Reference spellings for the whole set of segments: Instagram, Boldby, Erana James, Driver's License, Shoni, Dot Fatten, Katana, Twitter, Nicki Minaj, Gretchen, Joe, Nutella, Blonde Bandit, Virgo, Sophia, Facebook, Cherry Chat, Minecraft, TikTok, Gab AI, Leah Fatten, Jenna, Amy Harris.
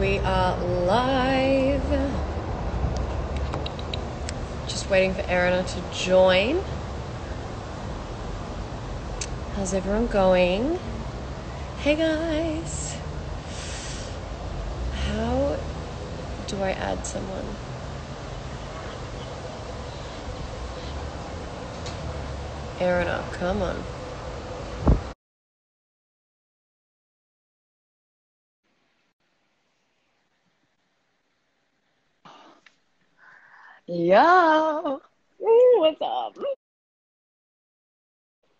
We are live. Just waiting for Erana to join. How's everyone going? Hey guys. How do I add someone? Erana, come on. Yo, what's up?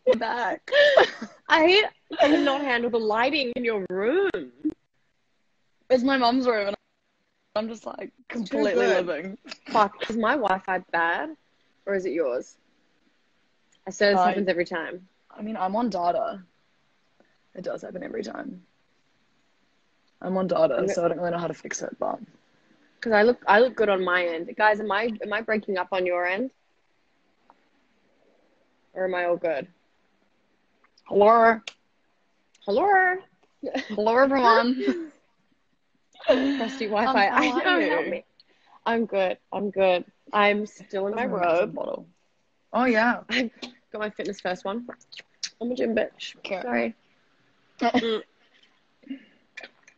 You're back. I cannot handle the lighting in your room. It's my mom's room, and I'm just like completely living. Fuck, is my Wi-Fi bad, or is it yours? I swear this happens every time. I mean, I'm on data. It does happen every time. I'm on data, so I don't really know how to fix it, but. Because I look good on my end. Guys, am I breaking up on your end? Or am I all good? Hello. Hello. Hello, everyone. Crusty Wi-Fi. I know. Help me. I'm good. I'm still in my robe. Bottle. Oh, yeah. I got my Fitness First one. I'm a gym bitch. Okay. Sorry. What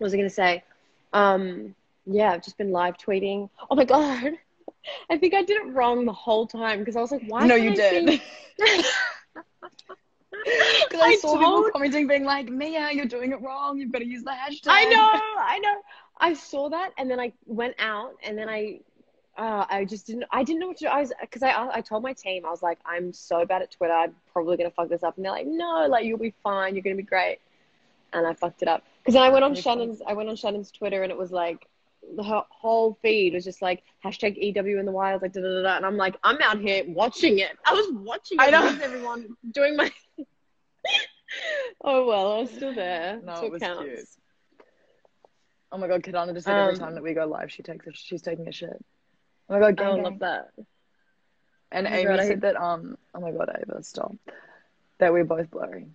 was I going to say? Yeah, I've just been live tweeting. Oh my God. I think I did it wrong the whole time because I was like, why? No, you did. Because I saw people commenting being like, Mia, you're doing it wrong. You've got to use the hashtag. I know. I saw that and then I went out and then I just didn't know what to do. I told my team, I was like, I'm so bad at Twitter. I'm probably going to fuck this up. And they're like, no, like you'll be fine. You're going to be great. And I fucked it up. Because then I went on Shannon's Twitter and it was like, her whole feed was just like hashtag EW in the Wilds, like da da da, and I'm like, I'm out here watching it. I was watching it. I know everyone doing my. Oh well, I was still there. No, it was cute. Oh my God, Katana just said every time that we go live, she's taking a shit. Oh my God, gang. I love that. And oh Amy God, said that oh my God, Ava, stop. That we're both blurry.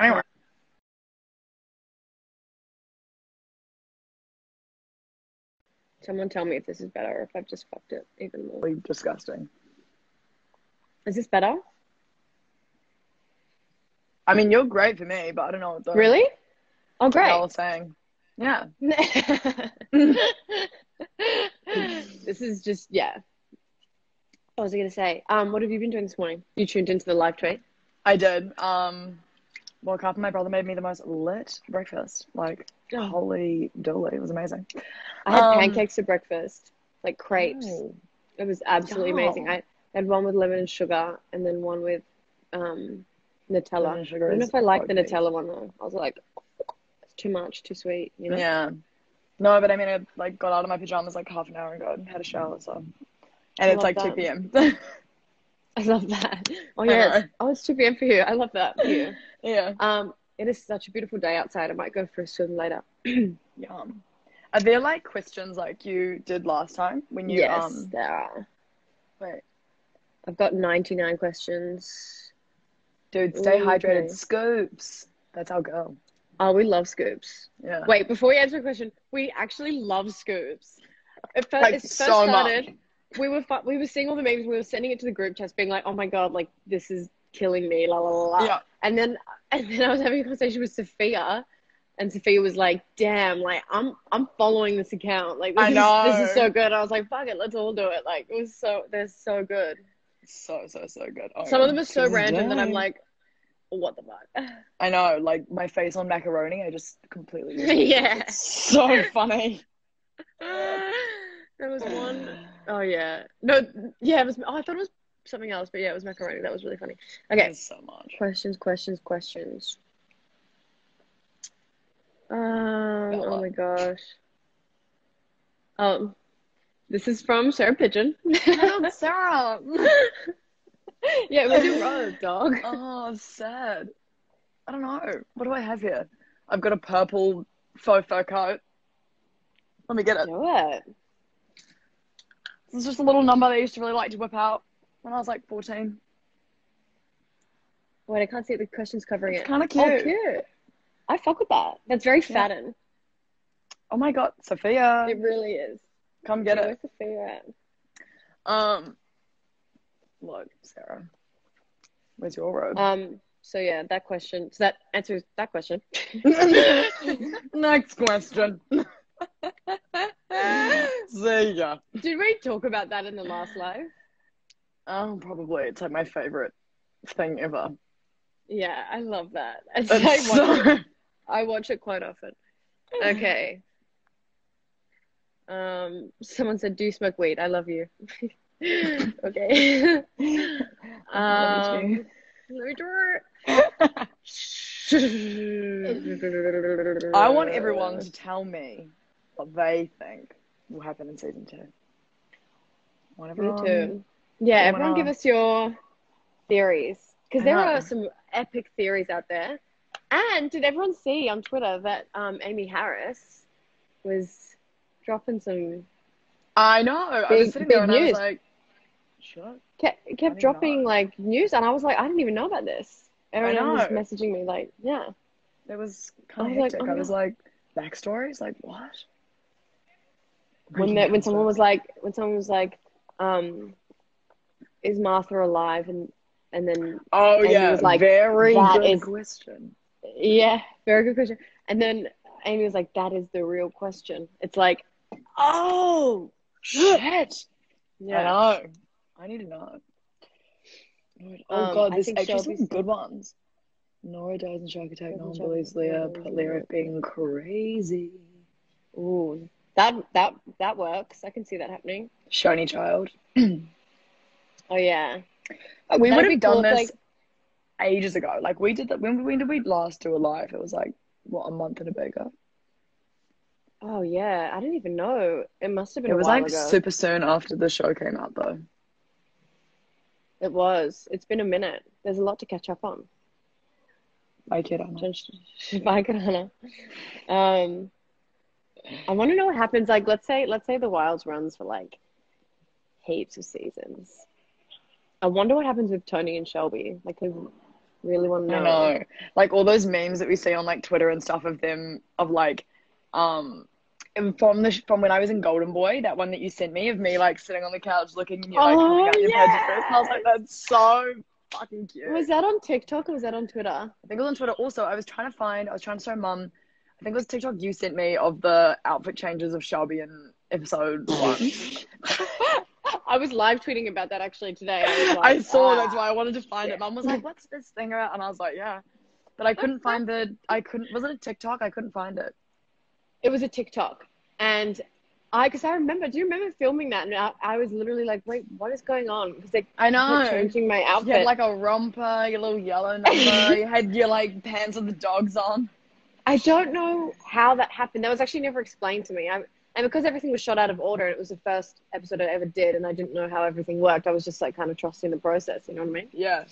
Anyway. Someone tell me if this is better or if I've just fucked it even more. Disgusting. Is this better? I mean, you're great for me, but I don't know what the... Really? Oh, great. I was saying. Yeah. This is just, yeah. What was I going to say? What have you been doing this morning? You tuned into the live tweet? I did. Woke up and my brother made me the most lit breakfast. Like, holy dooly. It was amazing. I had pancakes for breakfast, like crepes. Oh, it was absolutely amazing. I had one with lemon and sugar and then one with Nutella. I don't know if I liked the Nutella one, though. I was like, it's too much, too sweet, you know? Yeah. No, but I mean, I like, got out of my pajamas like half an hour ago and had a shower, so. And it's like 2 p.m. I love that. Oh, yeah. Oh, it's 2 p.m. for you. I love that for you. Yeah. It is such a beautiful day outside. I might go for a swim later. Yum. Are there, like, questions like you did last time? When you, yes, there are. Wait. I've got 99 questions. Dude, stay hydrated. Okay. Scoops. That's our girl. Oh, we love Scoops. Yeah. Wait, before we answer a question, we actually love Scoops. It first, like, it first so started... much. We were seeing all the memes. We were sending it to the group chat, being like, "Oh my God, like this is killing me." La la la. Yeah. And then I was having a conversation with Sophia, and Sophia was like, "Damn, like I'm following this account. Like this is so good." And I was like, "Fuck it, let's all do it." Like it was so they're so good. So good. Oh, some of them are so random that I'm like, "What the fuck?" I know, like my face on macaroni. I just completely. Yeah. It's so funny. There was one. Oh, yeah. No, yeah, it was. Oh, I thought it was something else, but yeah, it was macaroni. That was really funny. Okay. So much. Questions. Oh, my gosh. This is from Sarah Pidgeon. Oh, Sarah. Yeah, it was your road, dog. Oh, sad. I don't know. What do I have here? I've got a purple faux fur coat. Let me get it. Do it. It's just a little number that I used to really like to whip out. when I was like 14. Wait, I can't see it. The question's covering it. It's kind of cute. Oh, cute. I fuck with that. That's very Fatten. Yeah. Oh my God, Sophia. It really is. Come get it. Where's Sophia at? Look, Sarah. Where's your robe? So yeah, that question. So that answers that question. Next question. See ya. Did we talk about that in the last live? Oh, probably. It's like my favorite thing ever. Yeah, I love that. I watch it quite often. Okay. Someone said, "Do you smoke weed? I love you." Okay. I want everyone to tell me what they think will happen in season 2. Everyone give us your theories, because there are some epic theories out there. And did everyone see on Twitter that Amy Harris was dropping some? I know. I was sitting there and I was like, kept dropping like news, and I was like, I didn't even know about this. Everyone was messaging me like, yeah. It was kind of hectic. I was like, backstories, like what? When someone was like, is Martha alive? And then Amy was like, very good question. Yeah, very good question. And then Amy was like, that is the real question. It's like, oh shit. Yeah. I know. I need to know. Oh God, there's actually some good ones. Nora dies in Shark Attack. No one believes Leah, but Leah being crazy. Ooh, that works. I can see that happening. Shoni child. Oh yeah. We would have done this ages ago. Like we did that. When did we last do a live? It was like a month and a bit ago. Oh yeah, I didn't even know. It must have been. It was like super soon after the show came out, though. It was. It's been a minute. There's a lot to catch up on. Bye, Katana. Bye, Katana. I want to know what happens. Like, let's say The Wilds runs for like heaps of seasons. I wonder what happens with Tony and Shelby. Like, they really want to know. I know. Like, all those memes that we see on, like, Twitter and stuff of them, of, like, from when I was in Golden Boy, that one that you sent me, of me, like, sitting on the couch looking and you, like, coming out your pants. And I was like, that's so fucking cute. Was that on TikTok or was that on Twitter? I think it was on Twitter. Also, I was trying to show Mum, I think it was TikTok you sent me of the outfit changes of Shelby in episode 1. I was live tweeting about that actually today. I saw. That's why I wanted to find it. Mum was like, "What's this thing about?" And I was like, "Yeah," but I couldn't find the. Was it a TikTok? I couldn't find it. It was a TikTok, and because I remember. Do you remember filming that? And I was literally like, "Wait, what is going on?" Because I know were changing my outfit. You had like a romper, your little yellow number. You had your like pants with the dogs on. I don't know how that happened. That was actually never explained to me. And because everything was shot out of order, and it was the first episode I ever did, and I didn't know how everything worked, I was just like kind of trusting the process. You know what I mean? Yeah,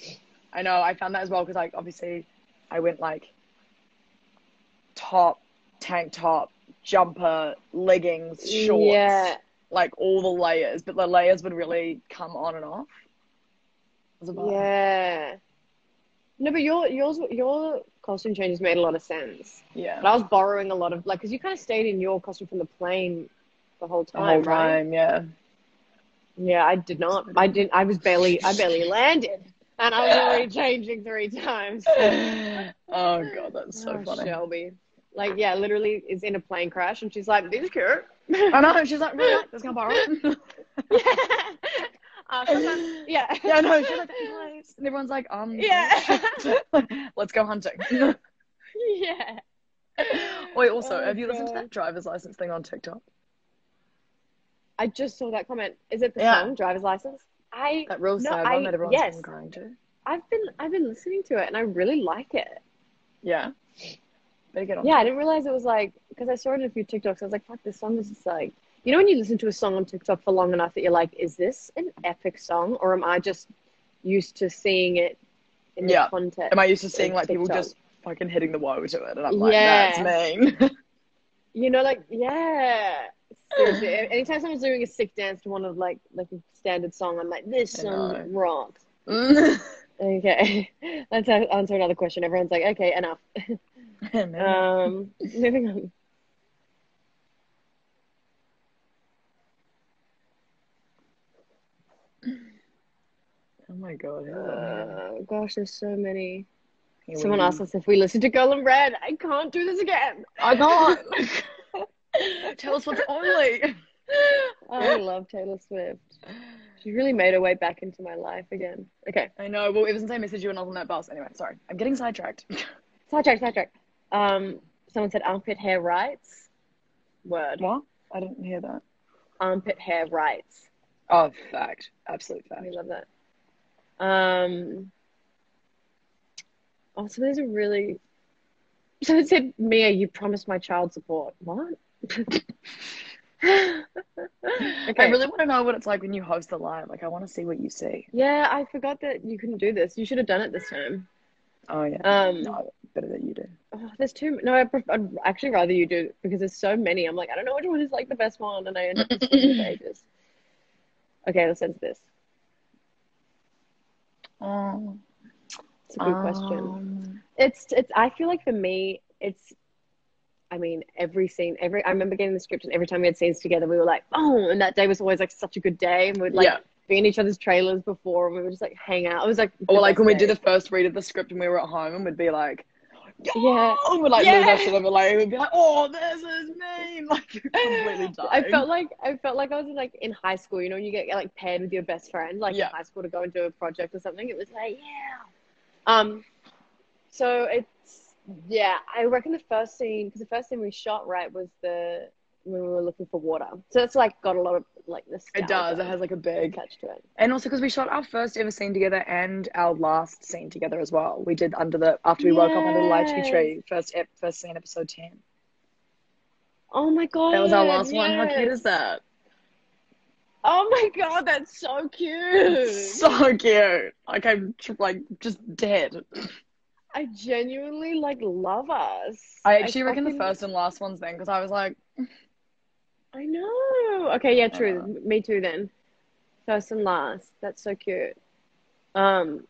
I know. I found that as well because like obviously, I went like top, tank top, jumper, leggings, shorts, like all the layers. But the layers would really come on and off. Yeah. No, but your costume changes made a lot of sense. Yeah. But I was borrowing a lot of, like, because you kind of stayed in your costume from the plane the whole time, right? Yeah. Yeah, I did not. I barely landed. And I was already changing 3 times. Oh, God, that's so funny. Shelby. Like, yeah, literally is in a plane crash and she's like, this is cute. I know. She's like, really? Let's go borrow it. Yeah. Yeah, no, she's like, nice. And everyone's like, let's go hunting. Yeah. Wait, also, have you listened to that driver's license thing on TikTok? I just saw that comment. Is it the song, Driver's License? That real sad one that everyone's been crying to. I've been listening to it and I really like it. Yeah. Better get on. Yeah, I didn't realize it was like, because I saw it in a few TikToks. I was like, fuck, this song is just like, you know when you listen to a song on TikTok for long enough that you're like, is this an epic song? Or am I just used to seeing it in the context? Am I used to seeing like TikTok? People just fucking hitting the woe to it? And I'm like, that's mean. You know, like, yeah. Seriously, anytime someone's doing a sick dance to one of like a standard song, I'm like, this song rocks. Okay, let's answer another question. Everyone's like, okay, enough. Moving on. Oh my god! Gosh, there's so many. Here someone asked us if we listen to Girl in Red. I can't do this again. I can't. Taylor Swift only. I love Taylor Swift. She really made her way back into my life again. Okay. I know. Well, it was the same message you and I was on that bus. Anyway, sorry. I'm getting sidetracked. Sidetracked. Someone said armpit hair rights. Word. What? I didn't hear that. Armpit hair rights. Oh, fact. Absolute fact. I love that. Also, there's a really... Someone said, Mia, you promised my child support. What? Okay. I really want to know what it's like when you host a live. Like, I want to see what you see. Yeah, I forgot that you couldn't do this. You should have done it this time. Oh, yeah. No, better that you do. Oh, there's too... No, I'd actually rather you do it because there's so many. I'm like, I don't know which one is, like, the best one. And I end up with ages. Okay, let's end this. Oh... It's a good question. It's I feel like for me, it's, I mean, every scene, I remember getting the script and every time we had scenes together, we were like, oh, and that day was always like such a good day. And we'd like be in each other's trailers before and we would just like hang out. It was like, or like when we did the first read of the script and we were at home and we'd be like, and we'd like lose our shit over, like, we'd be like, oh, this is me. Like, you're completely dying. I felt like I was like in high school, you know, when you get like paired with your best friend, like in high school to go and do a project or something. It was like, so it's, I reckon the first scene, because the first thing we shot, right, was when we were looking for water. So it's, like, got a lot of, like, nostalgia. It does. It has, like, a big attached to it. And also because we shot our first ever scene together and our last scene together as well. We did after we woke up under the lychee tree, first scene, episode 10. Oh, my God. That was our last one. How cute is that? Oh my god, that's so cute. So cute. Like, I'm like just dead. I genuinely like love us. I actually reckon the first and last ones then, because I was like, I know. Okay, yeah, true. Me too then. First and last. That's so cute. It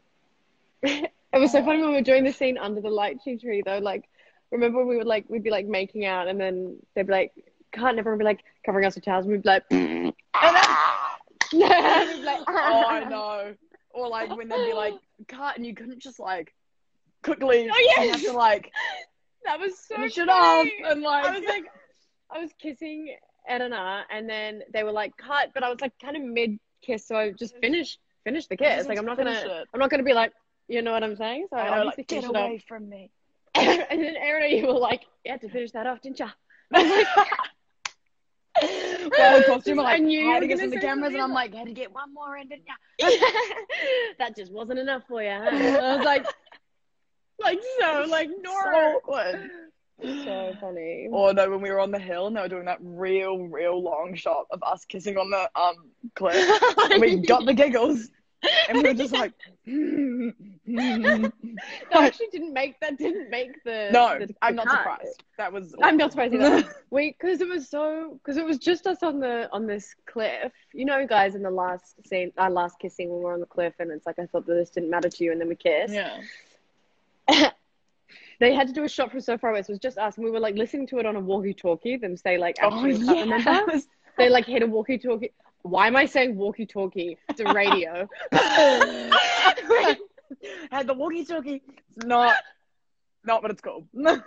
was so funny when we were doing the scene under the lychee tree though. Like, remember when we'd be like making out and then they'd be like, can't everyone be like covering us with towels and we'd be like oh, I know. Or like when they'd be like, cut, and you couldn't just like quickly have to like that was so finish it off. And like I was kissing Erana and then they were like, cut, but I was like kind of mid kiss, so I just finished the kiss. Like I'm not gonna be like, you know what I'm saying? So I like, get away from me. And then Erana, you were like, you had to finish that off, didn't ya? And I was like well, costume, like, I knew hiding us in the cameras, and I'm like, had to get one more in, didn't ya? That just wasn't enough for you, huh? I was like, Nora. So awkward. So funny. Or no, when we were on the hill and they were doing that real long shot of us kissing on the cliff, and we got the giggles, and we were just like, that actually didn't make the surprised. That was awful. I'm not surprised either. Because it was just us on this cliff, you know, guys, in the last scene, our last kissing when we were on the cliff, and it's like, I thought that this didn't matter to you, and then we kissed. Yeah. They had to do a shot from so far away, so it was just us, and we were like listening to it on a walkie-talkie. Them say like, they like hit a walkie-talkie. Why am I saying walkie-talkie? It's a radio. Had the walkie-talkie. It's not what it's called. No,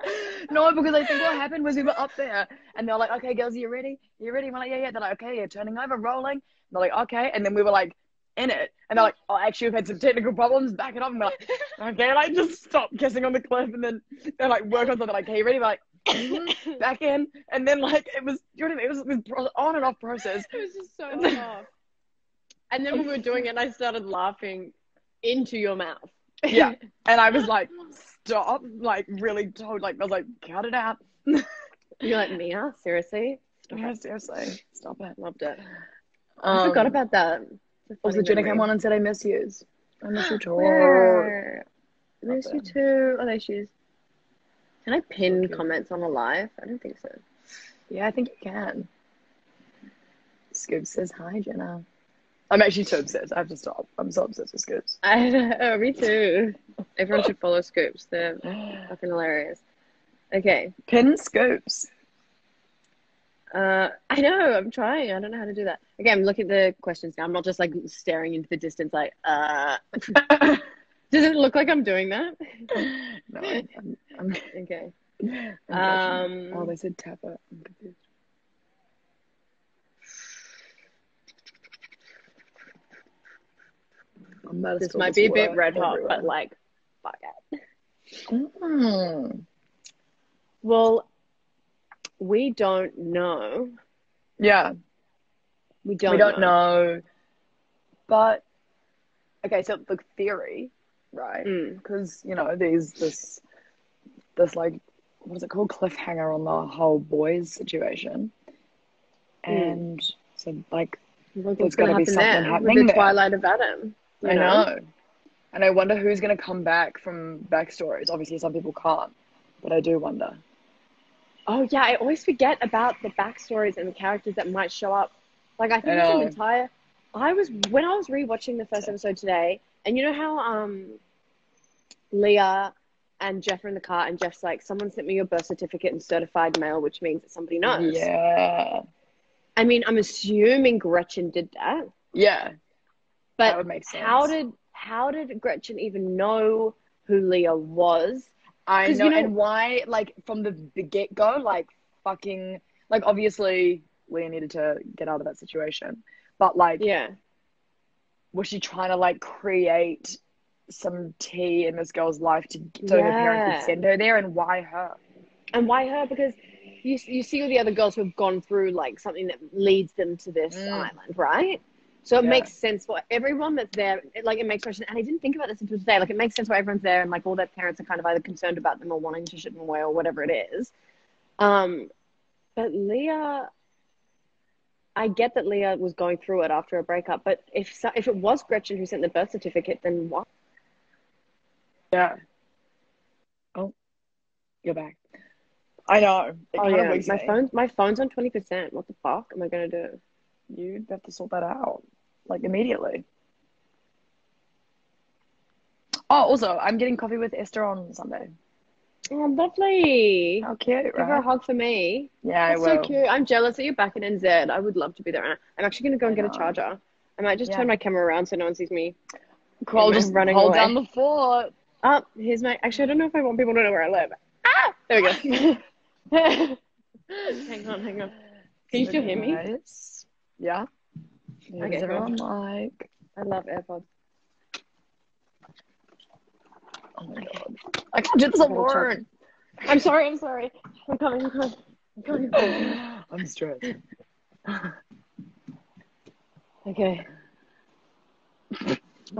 because I think what happened was we were up there and they're like, okay, girls, are you ready? We're like, yeah. They're like, okay, yeah, turning over, rolling. And they're like, okay. And then we were like, in it. And they're like, oh, actually, we've had some technical problems. Back it up. And we're like, okay. And I just stop kissing on the cliff. And then they're like, work on something. Like, hey, you ready? We're like, back in. And then, like, it was, you know what I mean? It was on and off process. It was just so off. And then when we were doing it, I started laughing into your mouth. Yeah. And I was like, stop. Like, really told, like, I was like, cut it out. You're like, Mia, seriously? Seriously. Stop it. Loved it. I forgot about that. Also, Jenna came on and said, I miss you. I miss you too. I miss you too. Oh, there she is. Can I pin comments on a live? I don't think so. Yeah, I think you can. Scoops says, hi, Jenna. I'm actually so obsessed. I have to stop. I'm so obsessed with Scoops. I know, me too. Everyone should follow Scoops. They're fucking hilarious. Okay. Pin Scoops. I know. I'm trying. I don't know how to do that. Okay, I'm looking at the questions now. I'm not just like staring into the distance like, Does it look like I'm doing that? No. I'm okay. I'm oh, they said tap it. I'm confused. This might be a bit red hot, but like, fuck it. Mm. Well, we don't know. Yeah. We don't know. But, okay, so the theory, right? Because, you know, there's this like, what is it called? Cliffhanger on the whole boys situation. And so, like, there's going to be something happening with the Twilight of Adam. I know. And I wonder who's going to come back from backstories. Obviously, some people can't, but I do wonder. Oh, yeah. I always forget about the backstories and the characters that might show up. Like, I think it's an entire... When I was rewatching the first episode today, and you know how Leah and Jeff are in the car, and Jeff's like, someone sent me your birth certificate in certified mail, which means that somebody knows. Yeah. I mean, I'm assuming Gretchen did that. Yeah. But that would make sense. How did Gretchen even know who Leah was? I know, you know, and why, like, from the get-go, like, fucking, like, obviously Leah needed to get out of that situation, but, like, yeah, was she trying to, like, create some tea in this girl's life so her parents would send her there, and why her? And why her? Because you see all the other girls who have gone through, like, something that leads them to this island, right? So it makes sense for everyone that's there. It makes sense. And I didn't think about this until today. Like, it makes sense why everyone's there and, like, all their parents are kind of either concerned about them or wanting to ship them away or whatever it is. But Leah, I get that Leah was going through it after a breakup. But if it was Gretchen who sent the birth certificate, then what? Yeah. Oh, you're back. I know. My phone's on 20%. What the fuck am I going to do? You'd have to sort that out, like, immediately. Oh, also, I'm getting coffee with Esther on Sunday. Oh, lovely. How cute, right? Give her a hug for me. Yeah, I will. That's so cute. I'm jealous that you're back in NZ. I would love to be there. I'm actually going to go and get a charger. I might just turn my camera around so no one sees me. Cool, I'll just running hold away. Down the fort. Oh, here's my... Actually, I don't know if I want people to know where I live. Ah! There we go. Hang on. Can you still hear me? Yeah. Okay, everyone like? I love AirPods. Oh my god. I can't do this alone. I'm sorry. I'm coming. I'm stressed. Okay.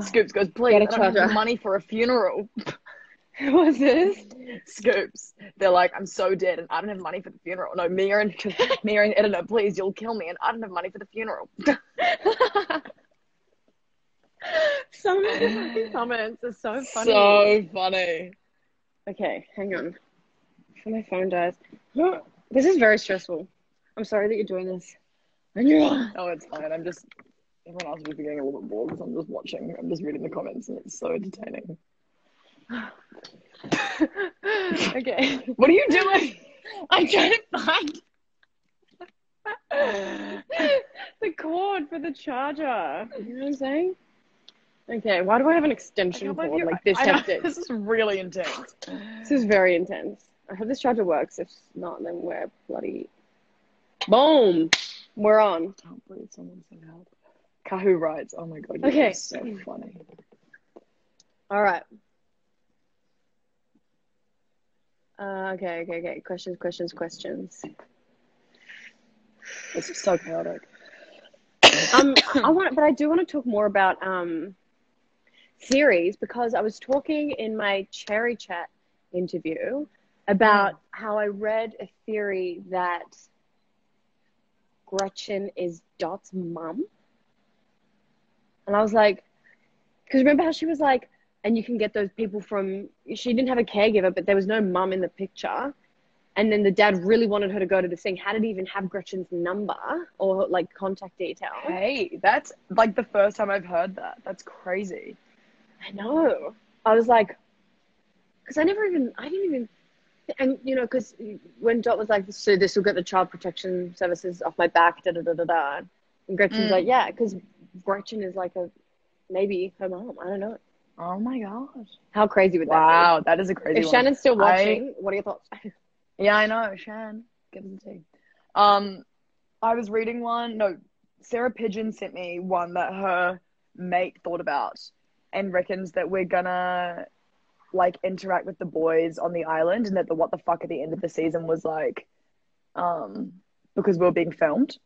Scoops goes, please, I don't have money for a funeral. What's this? Scoops. They're like, I'm so dead and I don't have money for the funeral. No, Mia and Edna, please, you'll kill me and I don't have money for the funeral. Some of the comments are so funny. So funny. Okay, hang on. My phone dies. This is very stressful. I'm sorry that you're doing this. Oh, it's fine. I'm just... Everyone else will be getting a little bit bored because I'm just watching. I'm just reading the comments and it's so entertaining. Okay. What are you doing? I'm trying to find the cord for the charger. You know what I'm saying? Okay, why do I have an extension cord like this? This is really intense. This is very intense. I hope this charger works. If not, then we're bloody... Boom! We're on. I can't believe someone's going to help. Kahoo writes, oh my god, you're so funny. Alright. Okay. Questions. It's so chaotic. I do want to talk more about series, because I was talking in my Cherry Chat interview about how I read a theory that Gretchen is Dot's mum, and I was like, because remember how she was like, and you can get those people from, she didn't have a caregiver, but there was no mum in the picture. And then the dad really wanted her to go to the thing. How did he even have Gretchen's number or like contact detail? Hey, that's like the first time I've heard that. That's crazy. I know. I was like, because I didn't even, and you know, because when Dot was like, so this will get the child protection services off my back, da da da da da. And Gretchen's like, yeah, because Gretchen is like maybe her mom. I don't know. Oh my gosh. How crazy would that be? Wow, that is a crazy one. If Shannon's still watching, what are your thoughts? Yeah, I know. Shan, give us a tea. I was reading one. No, Sarah Pidgeon sent me one that her mate thought about and reckons that we're gonna like interact with the boys on the island, and that the what the fuck at the end of the season was like, because we were being filmed.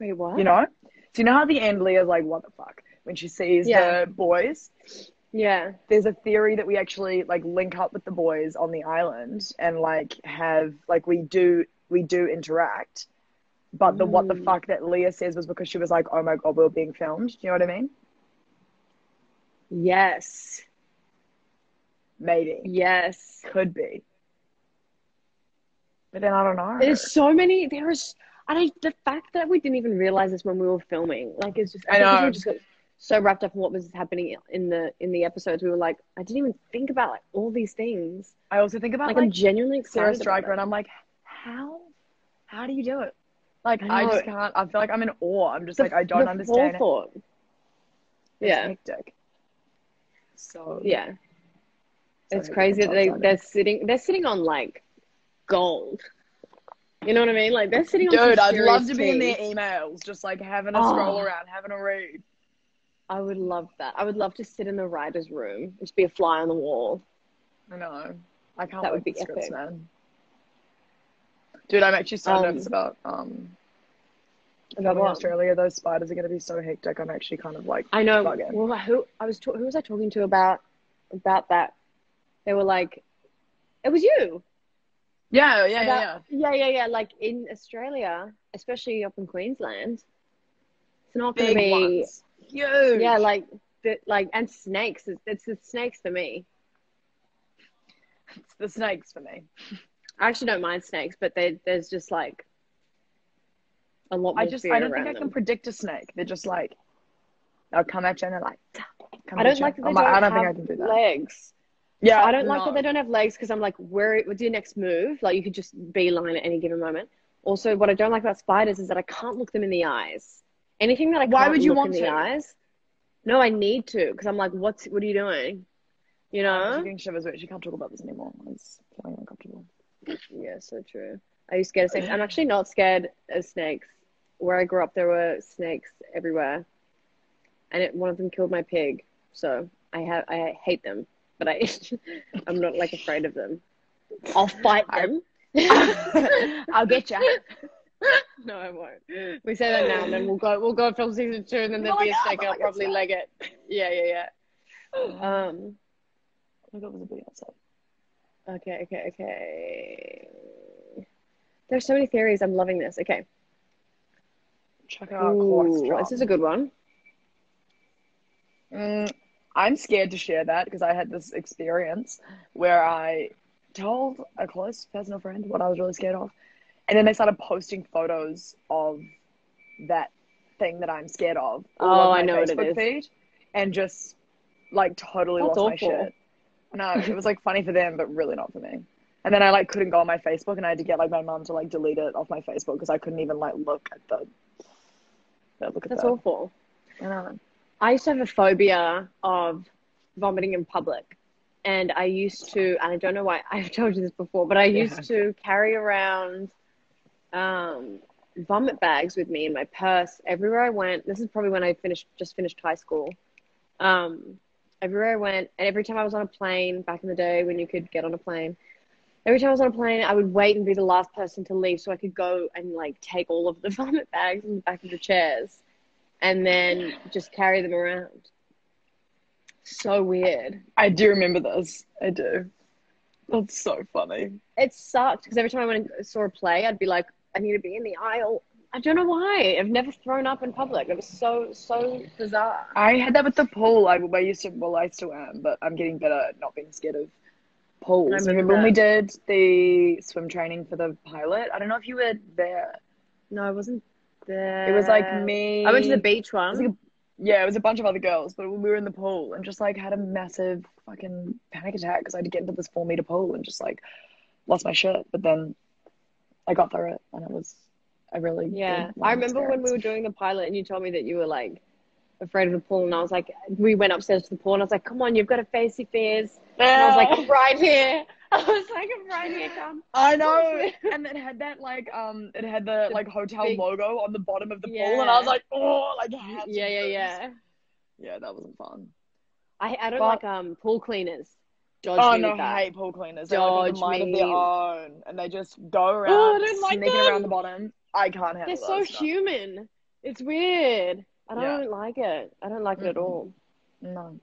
Wait, what? You know? So you know how at the end Leah's like, what the fuck? When she sees the boys. Yeah. There's a theory that we actually like link up with the boys on the island and like have like we do interact. But the what the fuck that Leah says was because she was like, oh my god, we're being filmed. Do you know what I mean? Yes. Maybe. Yes. Could be. But then I don't know. There's so many the fact that we didn't even realize this when we were filming, like it's just I know. We just got so wrapped up in what was happening in the episodes. We were like, I didn't even think about like all these things. I also think about like I'm genuinely excited. Sarah Streicher, and I'm like, how do you do it? Like I just can't. I feel like I'm in awe. I'm just like I don't understand. Forethought. Yeah. Hectic. So yeah. It's crazy that they're sitting on like gold. You know what I mean? Like they're sitting on gold. Dude, I'd love to be in their emails, just like having a scroll around, having a read. I would love that. I would love to sit in the writer's room and just be a fly on the wall. I know. I can't. That would be epic, man. Dude, I'm actually so nervous about in Australia. Those spiders are going to be so hectic. I'm actually kind of like, I know. Bugging. Well, who was I talking to about that? They were like, it was you. Yeah. Like in Australia, especially up in Queensland, it's not going to be ones. Huge. Yeah, and snakes. It's the snakes for me. It's the snakes for me. I actually don't mind snakes, but there's just like a lot. I don't think I can predict a snake. They're just like they'll come at you and they're like. I don't think I can do that. Legs. Yeah, I don't like that they don't have legs because I'm like, what's your next move? Like you could just beeline at any given moment. Also, what I don't like about spiders is that I can't look them in the eyes. Anything that I can't look in the eyes? No, I need to because I'm like, what are you doing? You know? I'm getting shivers, but you can't talk about this anymore. It's feeling uncomfortable. Yeah, so true. Are you scared of snakes? I'm actually not scared of snakes. Where I grew up, there were snakes everywhere, and one of them killed my pig. So I hate them, but I'm not like afraid of them. I'll fight them. I'll get you. No, I won't. We say that now, and then we'll go from season 2, and then there'll be a snake, and I'll probably leg it. Yeah. I thought it was a bit outside. Okay. There's so many theories. I'm loving this. Okay. Check out cholesterol. This is a good one. I'm scared to share that because I had this experience where I told a close personal friend what I was really scared of. And then they started posting photos of that thing that I'm scared of. Oh, I know Facebook what it is. Feed, and just like totally That's lost awful. My shit. No, it was like funny for them, but really not for me. And then I like couldn't go on my Facebook, and I had to get like my mum to like delete it off my Facebook because I couldn't even like look at that. That's awful. I used to have a phobia of vomiting in public, and I don't know why I've told you this before, but I used to carry around vomit bags with me in my purse everywhere I went. This is probably when I just finished high school. Everywhere I went, and every time I was on a plane, back in the day when you could get on a plane, every time I was on a plane, I would wait and be the last person to leave so I could go and, like, take all of the vomit bags in the back of the chairs and then just carry them around. So weird. I do remember this. I do. That's so funny. It sucked because every time I went and saw a play, I'd be like, I need to be in the aisle. I don't know why. I've never thrown up in public. It was so bizarre. I had that with the pool. I used to, well, I still am, but I'm getting better at not being scared of polls. Remember when we did the swim training for the pilot? I don't know if you were there. No, I wasn't there. It was like me. I went to the beach one. Yeah, it was a bunch of other girls, but we were in the pool and just like had a massive fucking panic attack because I had to get into this 4 meter pool and just like lost my shit. But then I got through it and it was a really good I remember experience. When we were doing the pilot and you told me that you were like afraid of the pool, and I was like, we went upstairs to the pool and I was like, come on, you've got to face your fears. And I was like, I'm right here. I'm right here, come. I know. And it had that like it had the like hotel big logo on the bottom of the pool, and I was like, oh, like yeah, that wasn't fun. I don't like pool cleaners. Dodge I hate pool cleaners. They're like a mind of their own, and they just go around sneaking around the bottom. I can't handle that. They're so human. It's weird. I don't like it. I don't like it at all. No.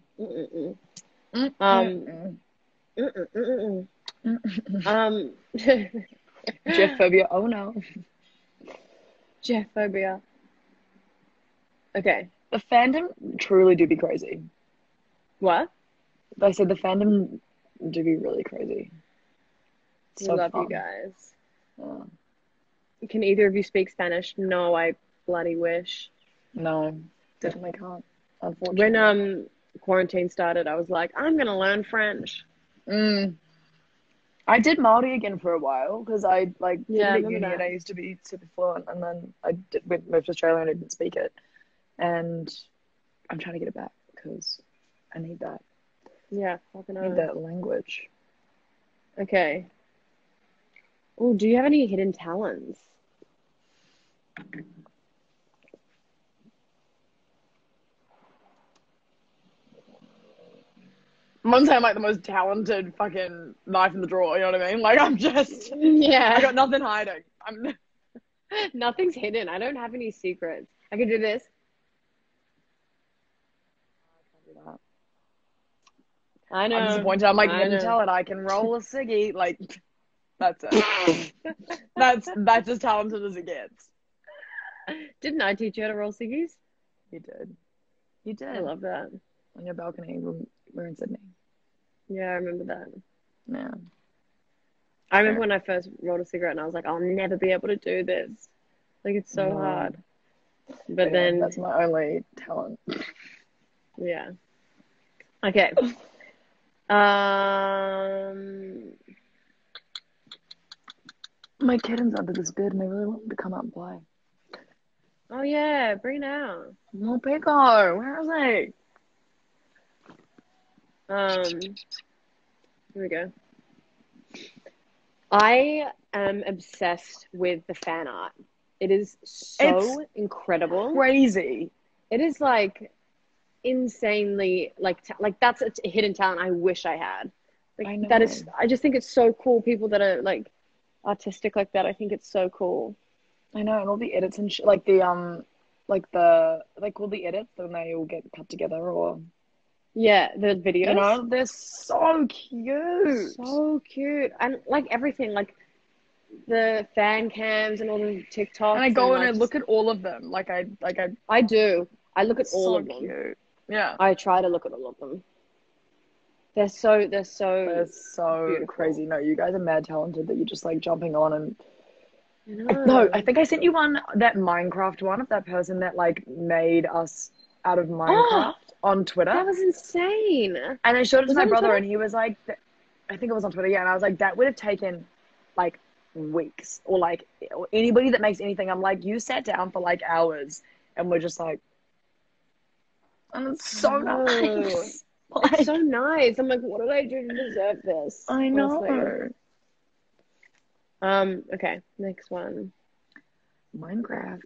Jeff phobia. Oh no. Jeff phobia. Okay. The fandom truly do be crazy. What? I said the fandom do be really crazy. So love fun. You guys. Yeah. Can either of you speak Spanish? No, I bloody wish. No, definitely can't. Unfortunately. When quarantine started, I was like, I'm gonna learn French. I did Maori again for a while because I like did it at uni and I used to be super fluent, and then I moved to Australia and I didn't speak it, and I'm trying to get it back because I need that. Yeah, I need that language. Okay. Oh, do you have any hidden talents? Once I'm like the most talented fucking knife in the drawer, you know what I mean? Like I'm just, I got nothing hiding. Nothing's hidden. I don't have any secrets. I can do this. I can't do that. I know. I'm disappointed. I'm like, you can tell it. I can roll a ciggy. Like, that's it. that's as talented as it gets. Didn't I teach you how to roll ciggies? You did. You did. I love that. On your balcony. We're in Sydney. Yeah, I remember that. Yeah. I remember when I first rolled a cigarette and I was like, I'll never be able to do this. Like, it's so hard. But then... That's my only talent. Yeah. Okay. My kitten's under this bed and I really want them to come out and play. Oh, yeah. Bring it out. No, Pico. Where is it? Here we go. I am obsessed with the fan art. It is it's incredible. Crazy. It is like insanely like that's a hidden talent I wish I had. Like I know. That is, I just think it's so cool. People that are like artistic like that, I think it's so cool. I know, and all the edits and like the all the edits and they all get cut together or. Yeah, the videos. You know, they're so cute. So cute. And, like, everything. Like, the fan cams and all the TikToks. And I go and I look at all of them. I do. I look at all of them. So cute. Yeah. I try to look at all of them. They're so beautiful. Crazy. No, you guys are mad talented that you're just, like, jumping on and... No, I think I sent you one, that Minecraft one of that person that, like, made us out of Minecraft. Oh! On Twitter. That was insane. And I showed it to my brother and he was like, I think it was on Twitter, and I was like, that would have taken like weeks or like anybody that makes anything. I'm like, you sat down for like hours and we're just like, and it's so nice. Like, it's so nice. I'm like, what did I do to deserve this? I know. Honestly. Okay, next one. Minecraft.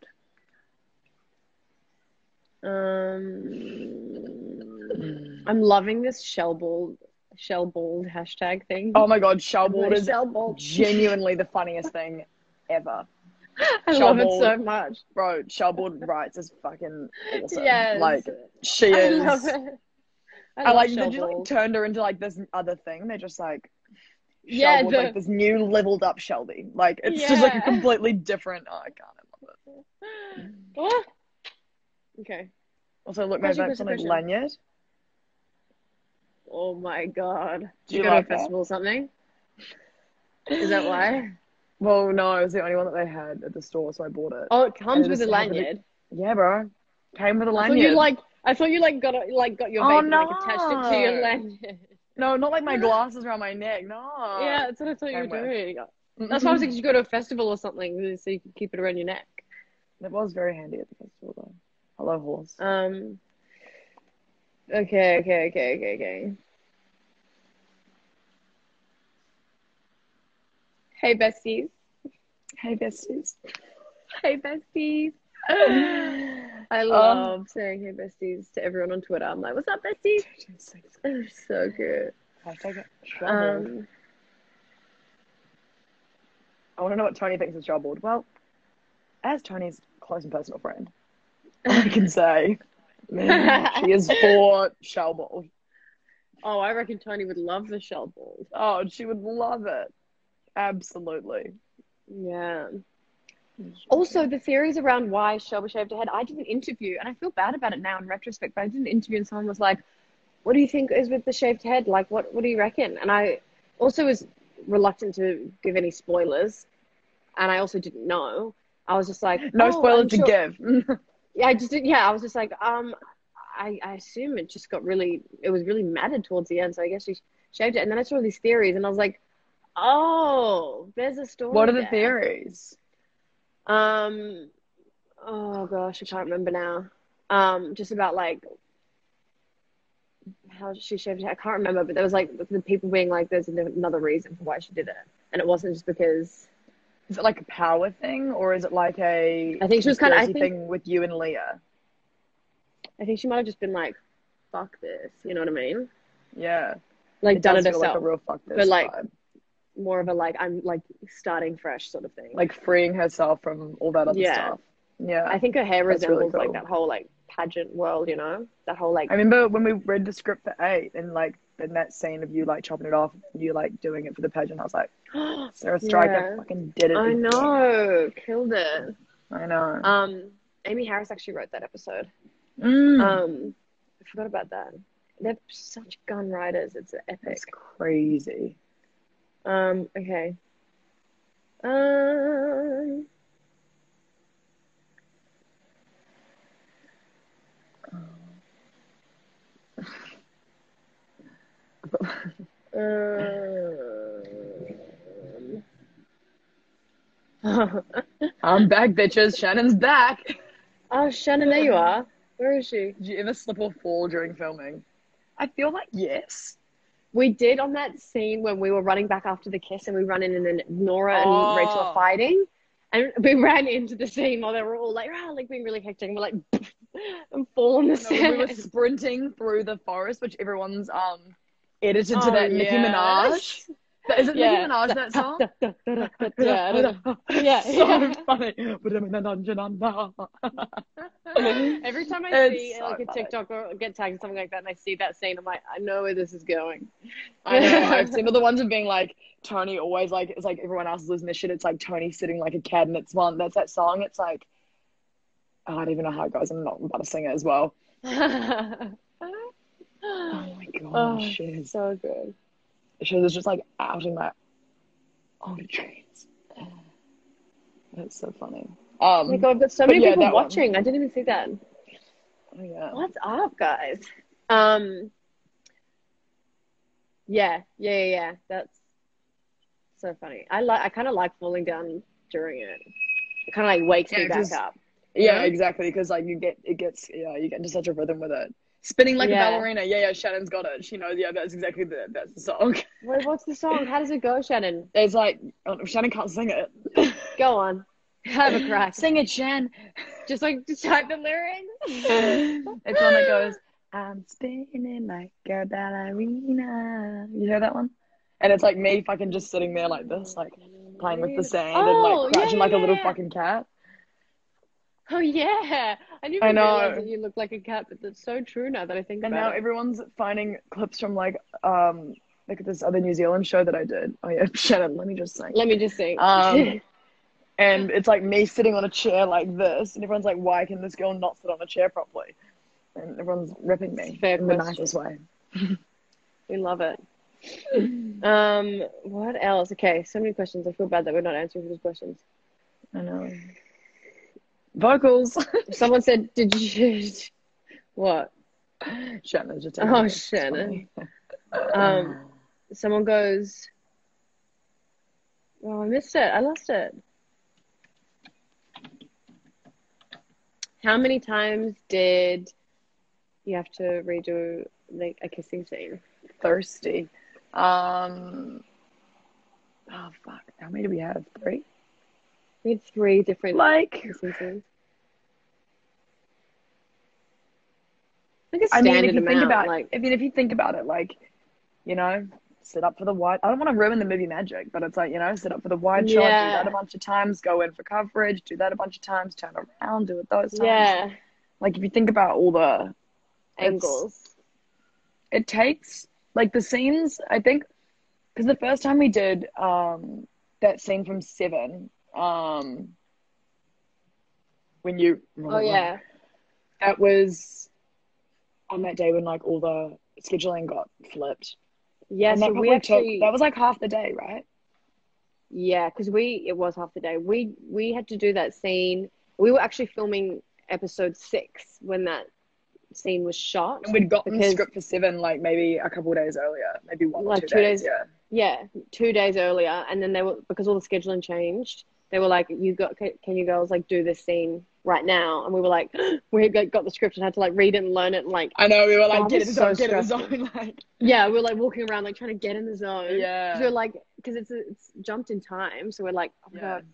I'm loving this Shelboard hashtag thing. Oh my god, Shelboard is genuinely the funniest thing ever. I love it so much, bro. Shelboard writes is fucking awesome. Yes. Like she is. I love it. I like they just like turned her into like this other thing. They're just like like this new leveled up Shelby. Like it's just like a completely different. Oh, God, I love it. What? Okay. Also, look, my back's on a lanyard. Oh my god. Did you go to a festival or something? Is that why? Well, no, it was the only one that they had at the store, so I bought it. Oh, it comes with a lanyard. Yeah, bro. Came with a lanyard. I thought you got your vape attached it to your lanyard. No, not like my glasses around my neck. No. Yeah, that's what I thought you were doing. That's why I was like, did you go to a festival or something so you could keep it around your neck? It was very handy at the festival, though. Hello, horse. Okay. Hey, besties. I love saying hey, besties to everyone on Twitter. I'm like, what's up, besties? So good. I want to know what Tony thinks of Shelboard. Well, as Tony's close and personal friend, I can say she is for Shelboard. Oh, I reckon Tony would love the Shelboard. Oh, she would love it. Absolutely. Yeah. Also, the theories around why Shelby shaved her head. I did an interview, and I feel bad about it now in retrospect, but I did an interview and someone was like, what do you think is with the shaved head? Like, what do you reckon? And I also was reluctant to give any spoilers, and I also didn't know. I was just like, no spoilers to give. Yeah, I was just like, I assume it just got it was really matted towards the end, so I guess she shaved it. And then I saw these theories, and I was like, oh, there's a story. What are the theories? Oh gosh, I can't remember now. Just about like how she shaved her. I can't remember, but there was like the people being like, there's another reason for why she did it, and it wasn't just because. Is it like a power thing, or is it like a? I think she was kind of thing with you and Leah. I think she might have just been like, "Fuck this," you know what I mean? Yeah. Like done it herself, like a real fuck this but like. Vibe. More of a like I'm like starting fresh sort of thing, like freeing herself from all that other stuff. Yeah, I think her hair resembles really cool. Like that whole like pageant world, you know, that whole like. I remember when we read the script for 8, and like in that scene of you like chopping it off, and you like doing it for the pageant. I was like, Sarah Streicher fucking did it. I know, killed it. I know. Amy Harris actually wrote that episode. I forgot about that. They're such gun writers. It's epic. It's crazy. Okay. I'm back, bitches. Shannon's back. Oh, Shannon, there you are. Where is she? Did you ever slip or fall during filming? I feel like yes. We did on that scene when we were running back after the kiss, and we run in, and then Nora and Rachel are fighting, and we ran into the scene while they were all like, being really hectic, and we're like, and fall on the sand. We were sprinting through the forest, which everyone's edited to that Nicki Minaj. Is it Nicki Minaj that song? Yeah, so funny. Every time I see like a TikTok or get tagged or something like that, and I see that scene, I'm like, I know where this is going. I know. I've seen all the ones of being like Tony always like it's like everyone else is losing their shit. It's like Tony sitting like a cat, and it's one that's that song. It's like I don't even know how it goes. I'm not about to sing it as well. Oh my gosh, it's so good. She was just like outing my older dreams. That's so funny. Oh my god, I've got so many people watching. One. I didn't even see that. Oh yeah. What's up, guys? Yeah. That's so funny. I kind of like falling down during it. It kind of like wakes me back up. Yeah, exactly. Because like you get into such a rhythm with it. Spinning like a ballerina. Yeah, Shannon's got it. She knows, that's exactly that's the song. Wait, what's the song? How does it go, Shannon? It's like, Shannon can't sing it. Go on. Have a crack. Sing it, Shan. Just type the lyrics. It's one that goes, I'm spinning like a ballerina. You know that one? And it's like me fucking just sitting there like this, like playing with the sand and like crouching like a little fucking cat. Oh yeah, I didn't even realize that you look like a cat, but that's so true now that I think about it. And now everyone's finding clips from like this other New Zealand show that I did. Oh yeah, Shannon, let me just sing. And it's like me sitting on a chair like this, and everyone's like, why can this girl not sit on a chair properly? And everyone's ripping me in the nicest way. We love it. What else? Okay, so many questions. I feel bad that we're not answering those questions. I know. Vocals. Someone said, did you... What? Shannon's attending. Oh, Shannon. Someone goes... Oh, I missed it. I lost it. How many times did you have to redo like a kissing scene? Thirsty. Oh, fuck. How many do we have? Three? We had three different kissing scenes. Like a standard amount, if you think about it, like, you know... Sit up for the wide. I don't want to ruin the movie magic, but it's like, you know, sit up for the wide shot, do that a bunch of times, go in for coverage, do that a bunch of times, turn around, do it those times. Yeah. Like, if you think about all the angles, it takes, like, the scenes, I think, because the first time we did that scene from Seven, when you. Oh, yeah. It was on that day when, like, all the scheduling got flipped. Yeah, so we actually that was like half the day, right? Yeah, because it was half the day. We had to do that scene. We were actually filming episode 6 when that scene was shot. And we'd gotten the script for 7 like maybe a couple of days earlier, maybe one or 2 days. Yeah, 2 days earlier, and then they were, because all the scheduling changed. They were like, can you girls like do this scene right now? And we were like, we got the script and had to like read it and learn it and like. I know, we were like, get in the zone, like. Yeah, we were like walking around like trying to get in the zone. Yeah. We were like, because it's jumped in time, so we're like, oh my god.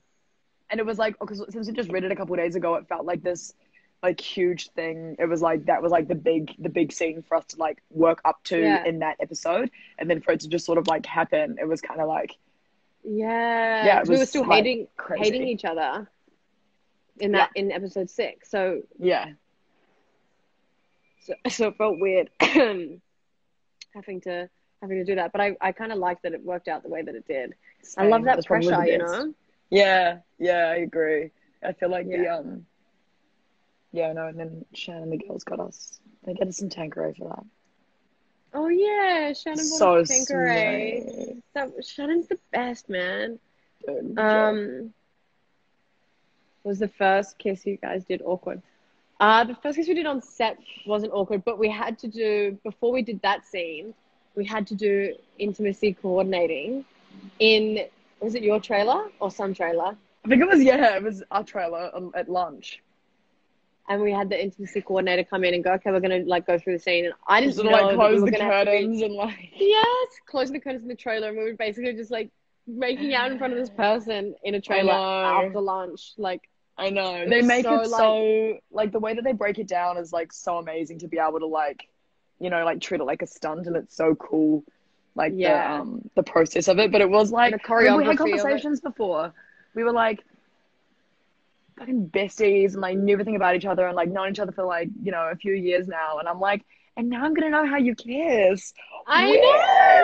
And it was like, because since we just read it a couple of days ago, it felt like this, like huge thing. It was like that was like the big scene for us to like work up to in that episode, and then for it to just sort of like happen, it was kind of like. Yeah, we were still like hating each other in that in episode 6. So so it felt weird having to do that. But I kind of liked that it worked out the way that it did. Same. I love that pressure, you know. Yeah, I agree. I feel like no, and then Shannon and the girls got us. They get us some Tanqueray for that. Oh yeah, Shannon bought us Tanqueray. Shannon's the best, man. Dude, was the first kiss you guys did awkward? The first kiss we did on set wasn't awkward, but we had to do, before we did that scene, we had to do intimacy coordinating in, was it your trailer or some trailer? I think it was, it was our trailer at lunch. And we had the intimacy coordinator come in and go, okay, we're going to, like, go through the scene. And I didn't know like, close the curtains and, like... Yes, closing the curtains in the trailer. And we were basically just, like, making out in front of this person in a trailer after lunch. Like, I know. They make it so... Like, the way that they break it down is, like, so amazing to be able to, like, you know, like, treat it like a stunt. And it's so cool, like, the process of it. But it was, like... The choreography. We had conversations before. We were, like... fucking besties and like knew everything about each other and like known each other for like, you know, a few years now, and I'm like, and now I'm gonna know how you kiss. I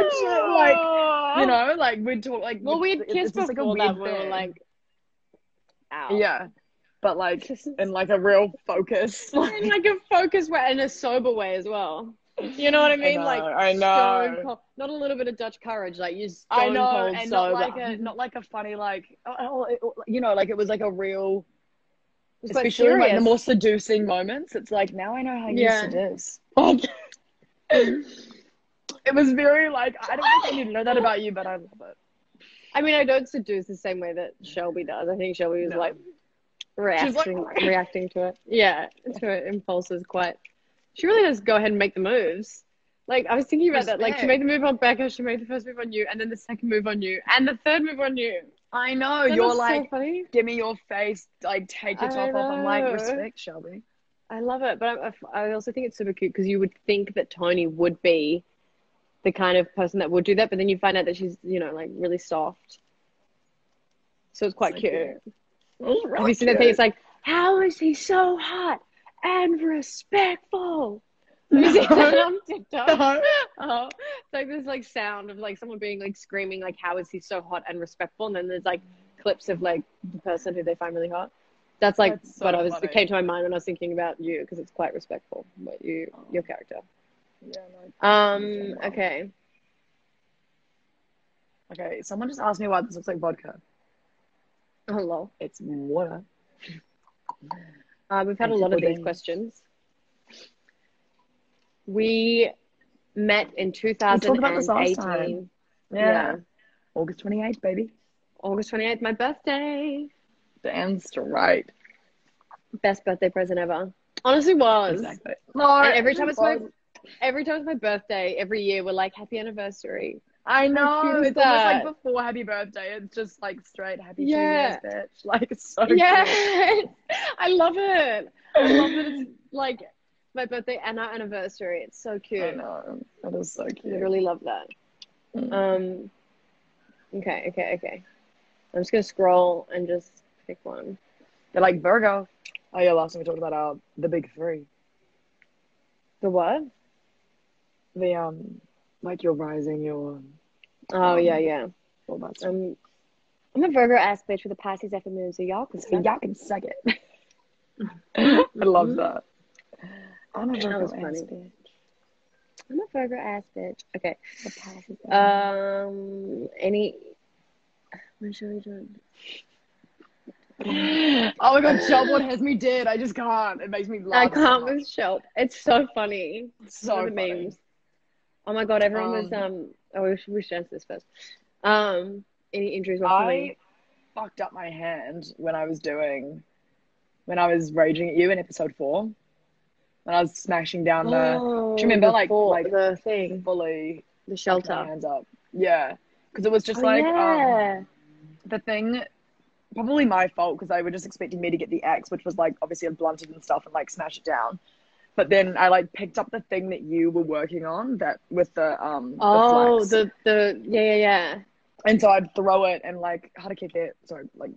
know. Like, you know, like we'd talk like, well, we'd kiss before like that. We were like, ow. Yeah, but like in like a real focus, in like a focused way, in a sober way as well. You know what I mean? I know. Not a little bit of Dutch courage, like you. I know, and sober. not like a funny like, you know, like it was like a real. Especially in like the more seducing moments, it's like, now I know how you seduce. Like, it was very like, I don't think I need to know that about you, but I love it. I mean, I don't seduce the same way that Shelby does. I think Shelby was like reacting to it. Yeah, to her impulses quite. She really does go ahead and make the moves. Like, I was thinking about that. Like, she made the move on Becca, she made the first move on you, and then the second move on you, and the third move on you. I know. That you're like, so funny. Give me your face. Like, take your top off. I'm like, respect, Shelby. I love it. But I also think it's super cute because you would think that Tony would be the kind of person that would do that. But then you find out that she's, you know, like really soft. So it's quite cute. Have you seen that thing? It's like, how is he so hot and respectful? Is it on TikTok? No. Oh, it's like this like sound of like someone being like screaming like, how is he so hot and respectful? And then there's like clips of like the person who they find really hot. That's like what came to my mind when I was thinking about you, because it's quite respectful, your character. Okay. Okay, someone just asked me why this looks like vodka. Hello. It's water. We've had a lot of these questions. We met in 2018. Yeah. August 28th, baby. August 28th, my birthday. Damn straight. Best birthday present ever. Honestly was. Exactly. No, every time it's my birthday, every year we're like, happy anniversary. I know. It's almost like before happy birthday. It's just like straight happy New Year's, bitch. Like, it's so cool. I love it. I love that it's like my birthday and our anniversary. It's so cute. I know. That is so cute. I really love that. Mm. Okay. I'm just going to scroll and just pick one. They're like Virgo. Oh, yeah, last time we talked about the big three. The what? The, like your rising, your... Oh, yeah. All that stuff. I'm a Virgo ass bitch with a Pisces afternoon, so y'all can suck it. I love that. I'm a Virgo ass bitch. I'm a Virgo ass bitch. Okay. The Pisces What should we do? Oh my god, Shelboard has me dead. I just can't. It makes me laugh. I can't with Shelb. It's so funny. It's so funny. Memes. Oh my god, everyone was we should answer this first. Any injuries? I fucked up my hand when I was raging at you in episode 4. When I was smashing down do you remember like the thing? Bully the shelter. My hands up. Yeah. Because it was just the thing. Probably my fault because they were just expecting me to get the axe, which was like obviously blunted and stuff and like smash it down. But then I like picked up the thing that you were working on that with the flax. And so I'd throw it and like how to kick it. So like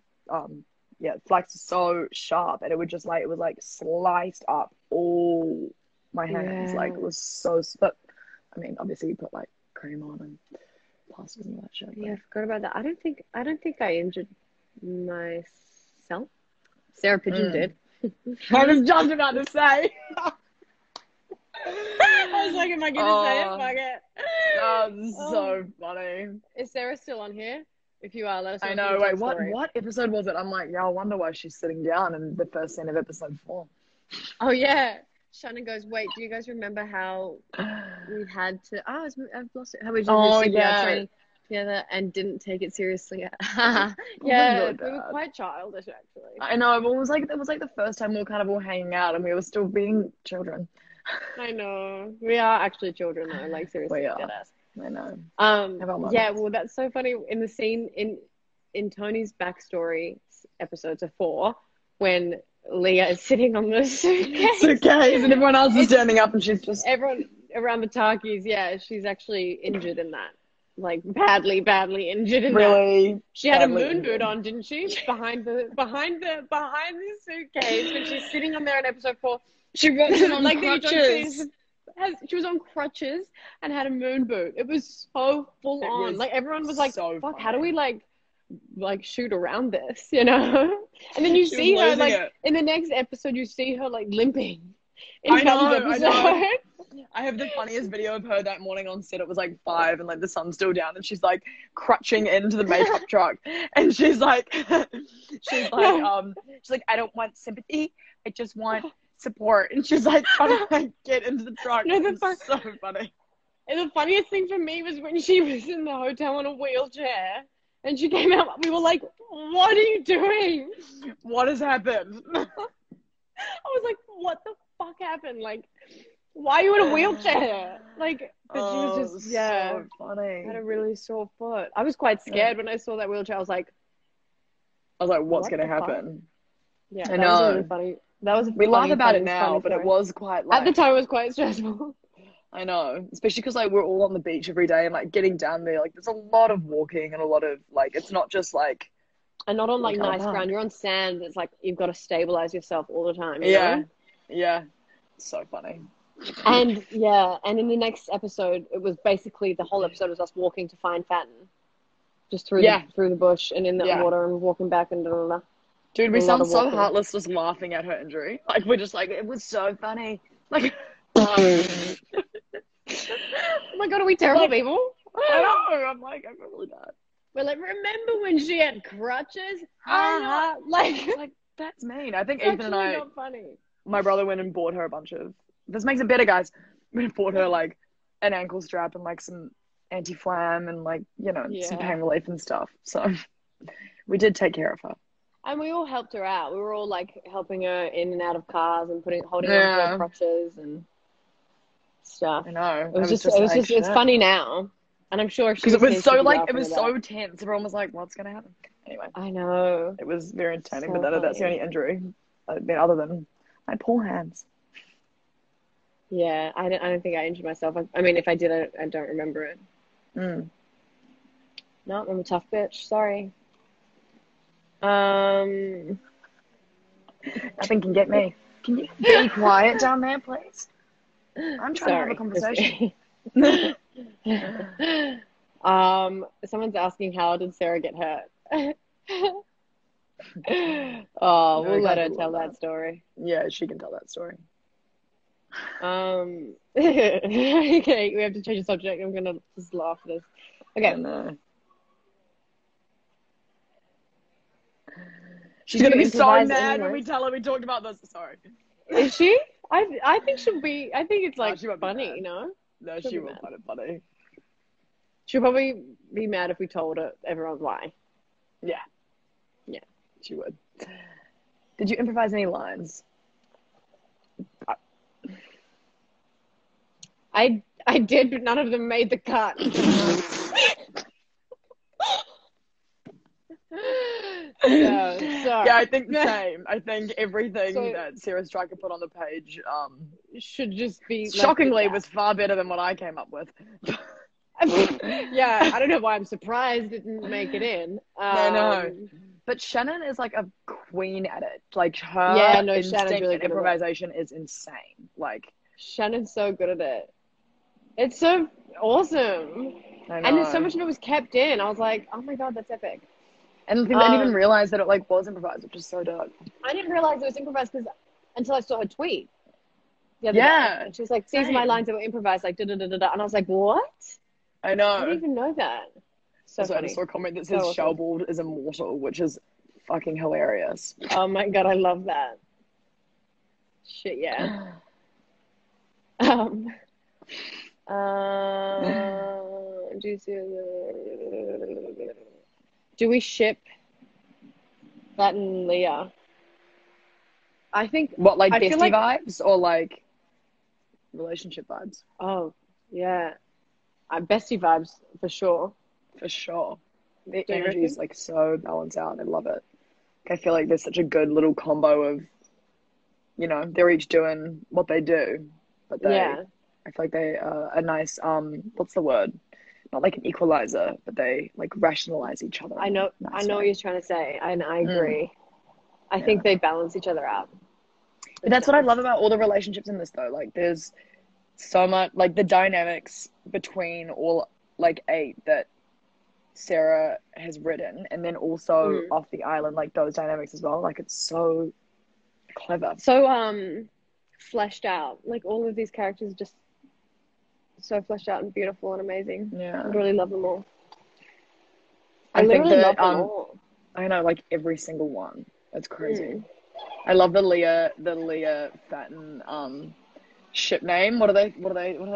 flax is so sharp and it would just like it was like sliced up all my hands. Like it was so. But I mean, obviously we put like cream on and plasters and that shit. Yeah, I forgot about that. I don't think I injured myself. Sarah Pidgeon did. I was just about to say. I was like, am I going to say it? Fuck it. So funny. Is Sarah still on here? If you are, let us know. I know. Wait, what episode was it? I'm like, yeah, I wonder why she's sitting down in the first scene of episode 4. Oh, yeah. Shannon goes, wait, do you guys remember how we had to... Oh, I've lost it. How we just training together and didn't take it seriously. We were quite childish, actually. I know. But it was like the first time we were kind of all hanging out, and we were still being children. I know. We are actually children, though. Like seriously, we are. Deadass. I know. Well, that's so funny. In the scene in Tony's backstory, episode 4, when Leah is sitting on the suitcase, and everyone else is turning up, and she's just everyone around the Takis. Yeah, she's actually injured in that. Like badly injured in really that. She had a moon boot on, didn't she? Behind the suitcase when she's sitting on there in episode 4. She walked in on like crutches. She was on crutches and had a moon boot. It was so full on. Like everyone was like, so "Fuck, how do we like shoot around this?" You know. And then you see her like in the next episode. You see her like limping. I know. I have the funniest video of her that morning on set. It was like 5 and like the sun's still down and she's like crutching into the makeup truck and she's like I don't want sympathy, I just want support, and she's like trying to like get into the truck. So funny. And the funniest thing for me was when she was in the hotel in a wheelchair and she came out, we were like, what are you doing? What has happened? I was like, what the fuck happened? Like, why are you in a wheelchair? Like, but she was just, so funny. Had a really sore foot. I was quite scared when I saw that wheelchair. I was like, what's going to happen? Yeah, I know. That was really funny. We laugh about it now, but it was quite like... At the time, it was quite stressful. I know. Especially because, like, we're all on the beach every day and, like, getting down there, like, there's a lot of walking and a lot of, like, it's not just, like... And not on, like nice ground. You're on sand. It's like, you've got to stabilize yourself all the time. You know? Yeah. So funny. And in the next episode, it was basically the whole episode was us walking to find Fatin, just through the bush and in the water and walking back and da. Dude, we sound so heartless just laughing at her injury. Like we're just like, it was so funny. Like Oh my God, are we terrible people? I know. I'm like, I'm really bad. We're like, remember when she had crutches? Like that's mean. I think Ethan and I, not funny. My brother went and bought her a bunch of, this makes it better, guys. We bought her like an ankle strap and like some anti-flam and like, you know, some pain relief and stuff. So we did take care of her. And we all helped her out. We were all like helping her in and out of cars and holding on to her crutches and stuff. I know. It was just it's funny now. And I'm sure because it was so tense. Everyone was like, "What's gonna happen?" Anyway, I know it was very entertaining, but that's the only injury, other than my poor hands. Yeah, I don't think I injured myself. I mean, if I did, I don't remember it. No, I'm a tough bitch. Sorry. Nothing can get me. Can you be quiet down there, please? I'm trying to have a conversation. Someone's asking how did Sarah get hurt. We'll let her tell that story. Yeah, she can tell that story. Okay, we have to change the subject. I'm gonna just laugh at this. Okay. She's gonna be so mad when we tell her we talked about this. Sorry. Is she? I think she'll be. I think it's like funny, you know. No, she will find it funny. She'll probably be mad if we told her everyone's lying. Yeah. Yeah. She would. Did you improvise any lines? I did, but none of them made the cut. Yeah, I think the same. I think everything that Sarah Streicher put on the page should just be shockingly was far better than what I came up with. Yeah, I don't know why I'm surprised it didn't make it in. I know, but Shannon is like a queen at it. Like her instinct really and improvisation is insane. Like Shannon's so good at it. It's so awesome, and so much of it was kept in. I was like, oh my God, that's epic. And I didn't even realize that it was improvised, which is so dark. I didn't realize it was improvised until I saw her tweet the other day. And she was like, these are my lines that were improvised, like, da-da-da-da-da. And I was like, what? I know. I didn't even know that. So I just saw a comment that says, Shelboard is immortal, which is fucking hilarious. Oh, my God, I love that. Shit, yeah. Do we ship Fatten and Leah? I think... What, like bestie vibes or like relationship vibes? Oh, yeah. Bestie vibes, for sure. For sure. The energy is like so balanced out. I love it. I feel like there's such a good little combo of, you know, they're each doing what they do. But they... Yeah. I feel like they are a nice... what's the word? Not like an equalizer, but they like rationalize each other. I know what you're trying to say, and I agree. I think they balance each other out. But that's what I love about all the relationships in this, though. Like, there's so much, like, the dynamics between all, like, 8 that Sarah has written, and then also off the island, like, those dynamics as well. Like, it's so clever. So, fleshed out. Like, all of these characters just... so fleshed out and beautiful and amazing. Yeah, I really love them all. I literally think that, love them all. I know, like every single one. It's crazy. I love the Leah Fatten ship name. What do they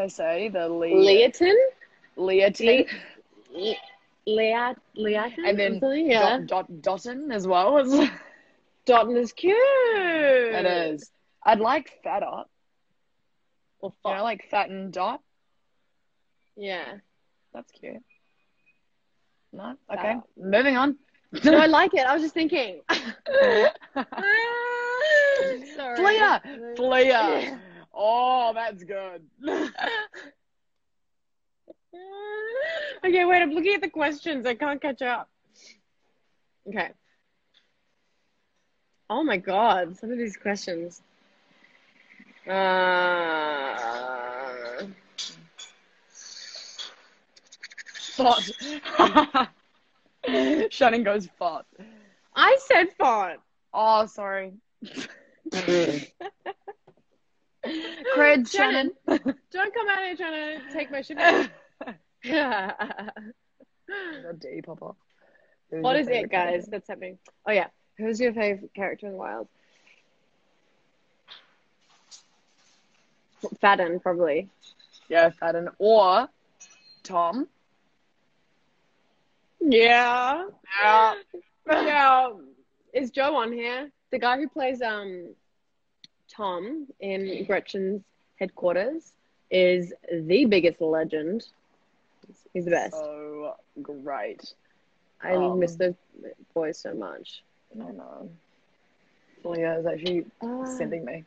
say? The Leaton. And then Dotton as well. Dotton is cute. It is. I'd like Fat Up. Or Fat. You know, like Fatten Dot. Yeah, that's cute. No, okay, moving on. No, I like it. I was just thinking. Sorry. Flea. Oh, that's good. Okay, wait. I'm looking at the questions. I can't catch up. Okay. Oh my God, some of these questions. Font. Shannon goes font. I said font. Oh, sorry. Cred Shannon. Shannon. Don't come out here trying to take my shit out. Day, Papa. What is it, guys? Character? That's happening. Oh, yeah. Who's your favorite character in The Wilds? Fatin, probably. Yeah, Fatin. Or Tom. Yeah. Yeah. Yeah. Is Joe on here? The guy who plays Tom in Gretchen's headquarters is the biggest legend. He's the best. So great. I miss those boys so much. I know. Leah is actually sending me.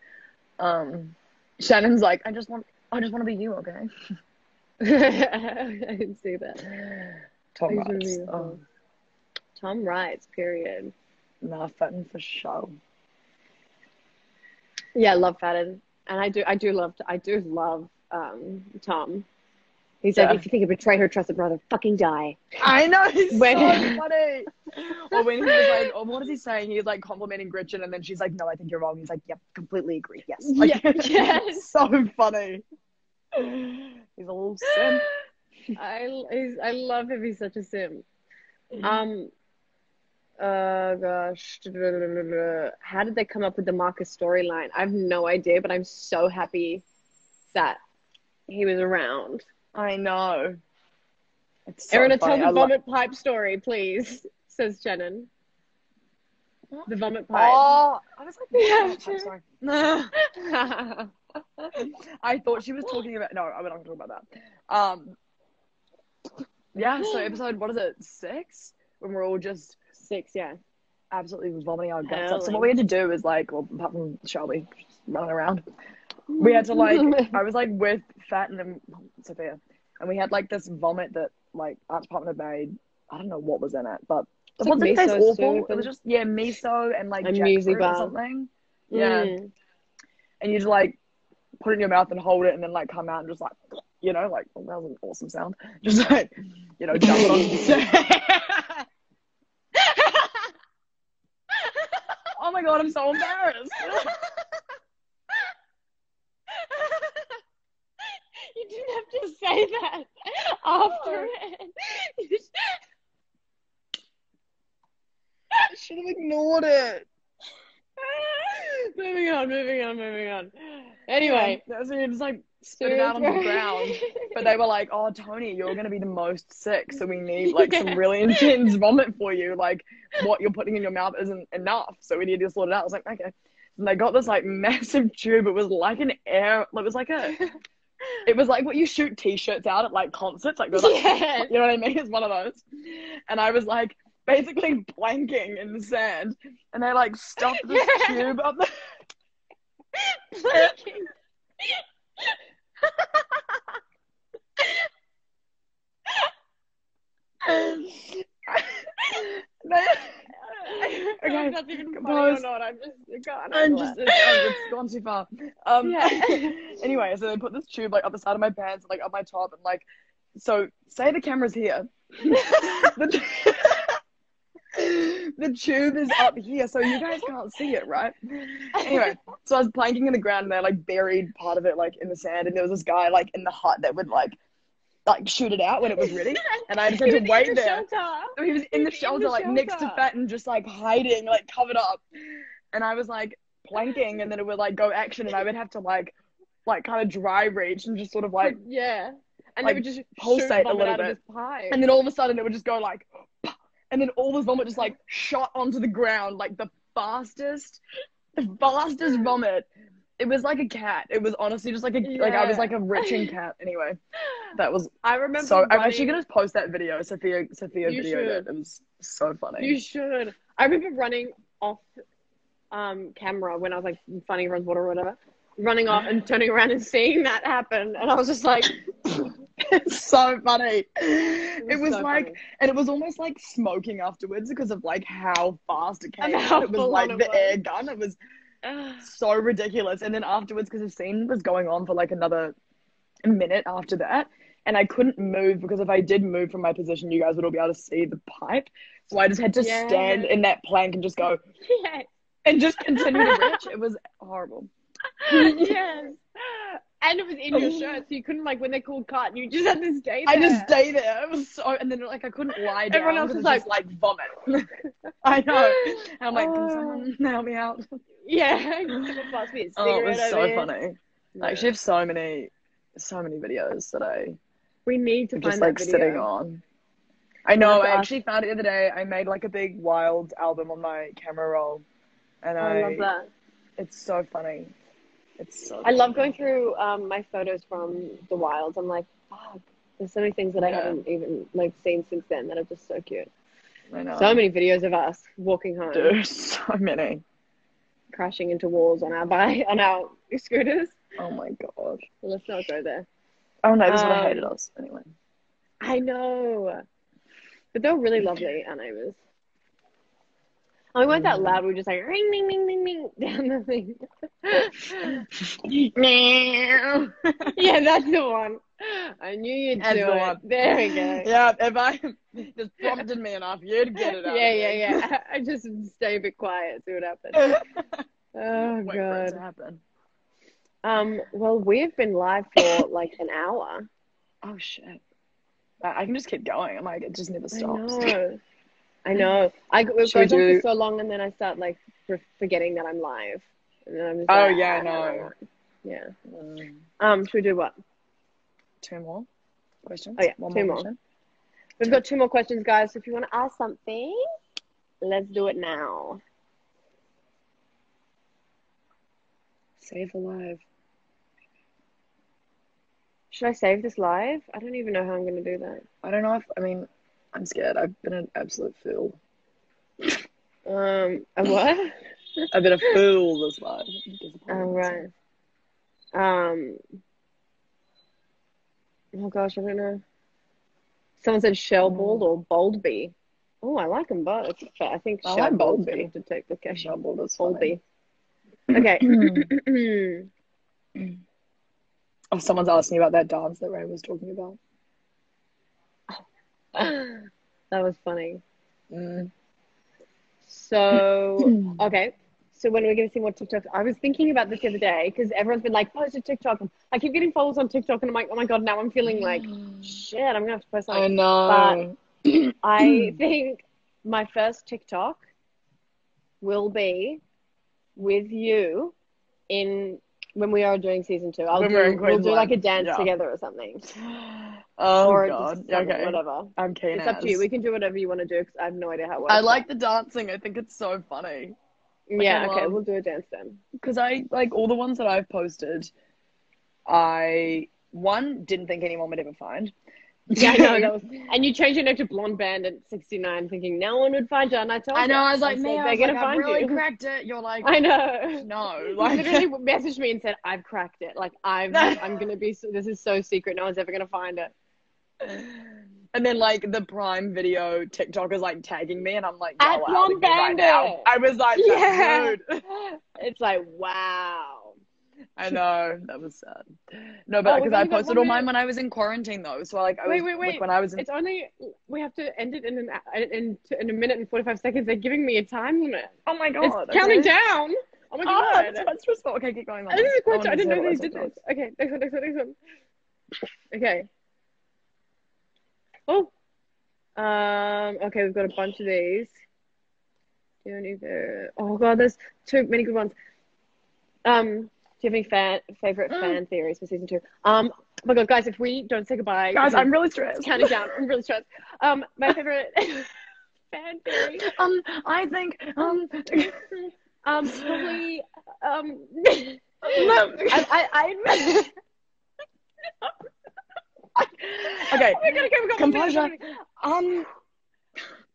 Shannon's like, I just want to be you, okay? I can see that. Tom writes. Tom writes. Period. Nah, Fatten for show. Yeah, I love Fatten, and I do love Tom. He's like, if you think you betray her trusted brother, fucking die. I know, he's so funny. Or when he was like, oh, what is he saying? He's like complimenting Gretchen, and then she's like, no, I think you're wrong. He's like, yep, completely agree. Yes. Like, yes. So funny. He's a little simp. I love him. He's such a simp. Gosh. How did they come up with the Marcus storyline? I have no idea, but I'm so happy that he was around. I know. It's so Erana, tell the vomit pipe story, please, says Shannon. What? The vomit pipe. Oh, I was like, sorry. I thought she was talking about, no, I would not talk about that. Yeah, so episode, what is it, 6? When we're all just... 6, yeah. Absolutely vomiting our guts up. So what we had to do is like, well, apart from Shelby just running around, we had to like, I was like with Fatten and Sophia, and we had like this vomit that like art department had made. I don't know what was in it, but it wasn't this awful. It was just miso and like jackfruit or something. Yeah, and you just like put it in your mouth and hold it, and then like come out and just like, you know, like, well, that was an awesome sound. Just like, you know, jump on. Oh my god, I'm so embarrassed. You didn't have to say that after it. I should have ignored it. Moving on. Anyway. Yeah, so you just like spit it out on the ground. But they were like, oh, Tony, you're going to be the most sick. So we need like some really intense vomit for you. Like what you're putting in your mouth isn't enough. So we need to sort it out. I was like, okay. And they got this like massive tube. It was like an air. It was like a... It was like what you shoot T-shirts out at like concerts, like, you know what I mean? It's one of those. And I was like basically blanking in the sand, and they like stuffed this tube up the blanking. Okay, that's even funny or not. It's gone too far. Anyway, so they put this tube like up the side of my pants, and, like up my top, and like, so say the camera's here. The tube is up here, so you guys can't see it, right? Anyway, so I was planking in the ground, and they like buried part of it like in the sand, and there was this guy like in the hut that would like shoot it out when it was ready, and I just had to wait there. He was in the shelter, like next to Fatten, just like hiding, like covered up, and I was like planking, and then it would like go action, and I would have to like kind of dry reach and just sort of like and it would just pulsate a little bit, and then all of a sudden it would just go like, and then all this vomit just like shot onto the ground, like the fastest vomit. It was like a cat. It was honestly just like a like I was like a retching cat. Anyway, that was. I remember. So I'm actually gonna post that video. Sophia videoed it. It was so funny. You should. I remember running off, camera when I was like funny runs water or whatever, running off and turning around and seeing that happen, and I was just like, it's so funny. It was so funny. And it was almost like smoking afterwards because of like how fast it came. It was like the air gun. It was. So ridiculous. And then afterwards, because the scene was going on for like another minute after that, and I couldn't move because if I did move from my position, you guys would all be able to see the pipe. So I just had to stand in that plank and just go and just continue to reach. It was horrible. Yes. kind of was in your shirt, so you couldn't, like, when they called cut, you just had to stay there. I just stay there. It was so, and then, like, I couldn't lie down. Everyone else was like vomit. I know. And I'm like, can someone help me out? Yeah. Pass me a cigarette. Oh, it was so funny. Yeah. I actually have so many videos that we need to find just, like, sitting on. I know. I actually found it the other day. I made, like, a big wild album on my camera roll. And I love that. It's so funny. I love going through my photos from the Wilds. I'm like, fuck, there's so many things that I haven't even, like, seen since then that are just so cute. I know. So many videos of us walking home. Dude, so many. Crashing into walls on our scooters. Oh my god. Let's not go there. Oh no, this is what I hated us anyway. I know. But they're really lovely, our neighbors. And we weren't that loud. We were just like, ring, ding, ding, ding, ding, down the thing. Yeah, that's the one. I knew you'd do it. One. There we go. Yeah, if I just prompted me enough, you'd get it out. Yeah. I just stay a bit quiet, see what happens. Oh, wait for it to happen. Well, we've been live for, like, an hour. Oh, shit. I can just keep going. I'm like, it just never stops. I know. I go on for so long, and then I start, like, forgetting that I'm live. And then I'm just like, yeah, no. Yeah. Should we do what? 2 more questions? Oh, yeah, 2 more. Question. We've got 2 more questions, guys. So if you want to ask something, let's do it now. Save the live. Should I save this live? I don't even know how I'm going to do that. I don't know if, I mean... I'm scared. I've been an absolute fool. A what? I've been a fool this life. Right. Oh gosh, I don't know. Someone said Shelboard or Boldby. Oh, I like them both. I think Shelboard's going to take the cash. Shelboard is Boldby. Okay. Oh, someone's asking about that dance that Ray was talking about. That was funny. So, okay. So when are we going to see more TikToks? I was thinking about this the other day because everyone's been like, post a TikTok. I keep getting followers on TikTok and I'm like, oh my God, now I'm feeling like, shit, I'm going to have to post something. I know. But I think my first TikTok will be with you when we are doing season 2. We'll do like a dance together or something. Oh, or God. Okay. Whatever. I'm keen. It's up to you. We can do whatever you want to do because I have no idea how it works. I like the dancing. I think it's so funny. Like, yeah, okay. We'll do a dance then. Because I, like, all the ones that I've posted, I didn't think anyone would ever find. Yeah, I know. And you changed your name to Blonde Band at 69 thinking no one would find you. And I told you. I know. I was like, man, I've really cracked it. You're like, I know. No. Like, you literally messaged me and said, I've cracked it. Like, I'm going to be, this is so secret. No one's ever going to find it. And then, like, the Prime Video TikTok is, like, tagging me, and I'm like, at Blonde Bandit. Right, I was like, that's rude. It's like, wow. I know. That was sad. No, but because I posted all mine when I was in quarantine, though. So, like, I wait. When I was in... It's only... We have to end it in a minute and 45 seconds. They're giving me a time limit. Oh, my God. It's counting down. Oh, my God. That's so much stressful. Okay, keep going. This is a question. I didn't know they did this. Okay, next one. Okay. Oh, okay, we've got a bunch of these. Oh, God, there's too many good ones. Do you have any favorite fan theories for season 2? Oh, my God, guys, if we don't say goodbye. Guys, I'm really stressed. Counting down. I'm really stressed. My favorite fan theory. I think, probably, no. I Okay. Oh my God, okay, composure.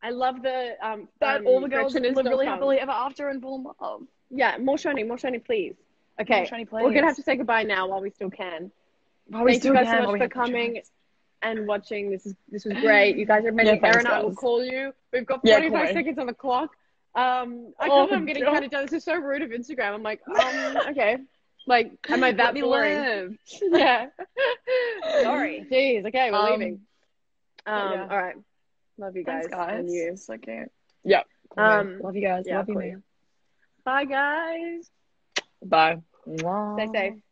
I love the that all the girls live really happily ever after and fall in love. Yeah, more Shoni, please. Okay, Shoni, please. We're gonna have to say goodbye now while we still can. Thank you guys so much for coming and watching. This was great. You guys are amazing. Erin, I will call you. We've got 45 seconds on the clock. I think I'm getting kind of done. This is so rude of Instagram. I'm like, okay. Like, am I that boring? Yeah. Sorry. Jeez. Okay, we're leaving. All right. Love you guys. Thanks, guys. And you. So cute. Yeah. Love you guys. Yeah, love you, man. Bye, guys. Bye. Stay safe.